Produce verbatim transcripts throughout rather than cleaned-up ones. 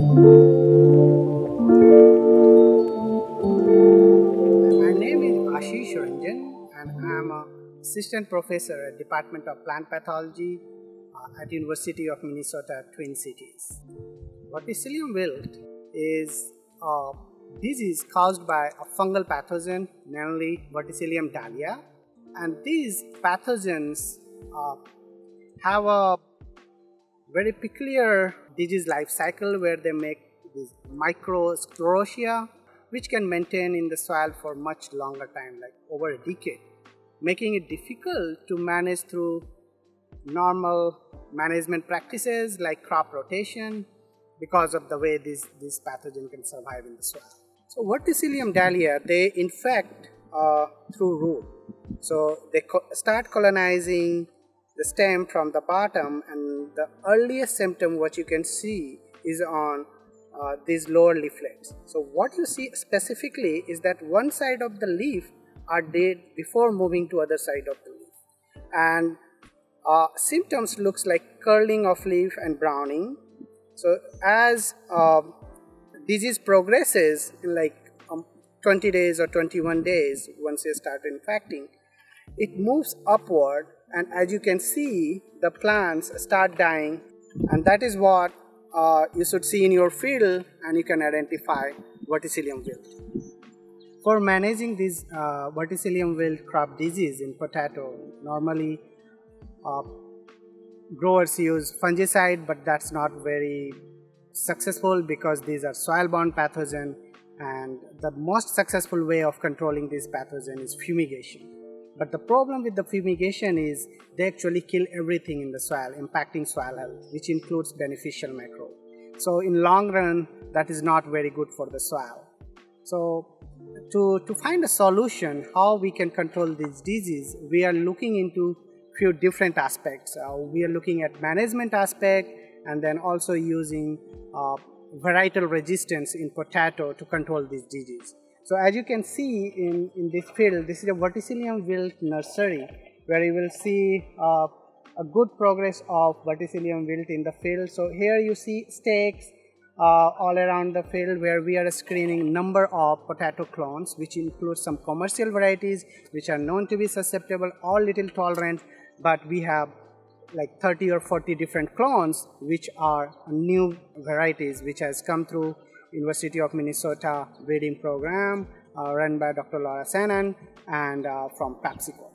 My name is Ashish Ranjan and I am an assistant professor at Department of Plant Pathology at University of Minnesota Twin Cities. Verticillium wilt is a disease caused by a fungal pathogen, mainly Verticillium dahliae, and these pathogens uh, have a very peculiar disease life cycle where they make this microsclerotia, which can maintain in the soil for much longer time, like over a decade, making it difficult to manage through normal management practices like crop rotation because of the way this, this pathogen can survive in the soil. So Verticillium dahliae, they infect uh, through root. So they co start colonizing the stem from the bottom, and the earliest symptom what you can see is on uh, these lower leaflets. So what you see specifically is that one side of the leaf are dead before moving to other side of the leaf, and uh, symptoms looks like curling of leaf and browning. So as uh, disease progresses in like um, twenty days or twenty-one days, once you start infecting, it moves upward, and as you can see, the plants start dying, and that is what uh, you should see in your field, and you can identify Verticillium wilt. For managing this uh, Verticillium wilt crop disease in potato, normally uh, growers use fungicide, but that's not very successful because these are soil-borne pathogens, and the most successful way of controlling this pathogen is fumigation. But the problem with the fumigation is they actually kill everything in the soil, impacting soil health, which includes beneficial microbes. So in long run, that is not very good for the soil. So to, to find a solution, how we can control this disease, we are looking into few different aspects. Uh, we are looking at management aspect, and then also using uh, varietal resistance in potato to control this disease. So as you can see in, in this field, this is a Verticillium wilt nursery where you will see uh, a good progress of Verticillium wilt in the field. So here you see stakes uh, all around the field where we are screening number of potato clones, which includes some commercial varieties which are known to be susceptible or little tolerant, but we have like thirty or forty different clones which are new varieties which has come through University of Minnesota breeding program uh, run by Doctor Laura Senan and uh, from Pepsico.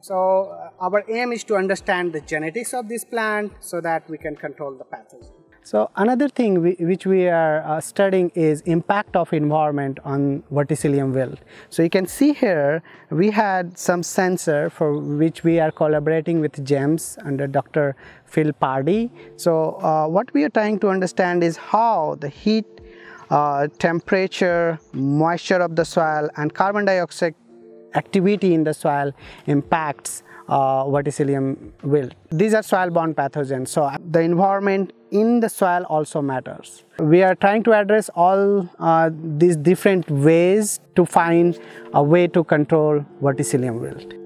So uh, our aim is to understand the genetics of this plant so that we can control the pathogen. So another thing we, which we are uh, studying is impact of environment on Verticillium wilt. So you can see here we had some sensor for which we are collaborating with GEMS under Doctor Phil Pardee. So uh, what we are trying to understand is how the heat, uh, temperature, moisture of the soil and carbon dioxide activity in the soil impacts Uh, Verticillium wilt. These are soil-borne pathogens, so the environment in the soil also matters. We are trying to address all uh, these different ways to find a way to control Verticillium wilt.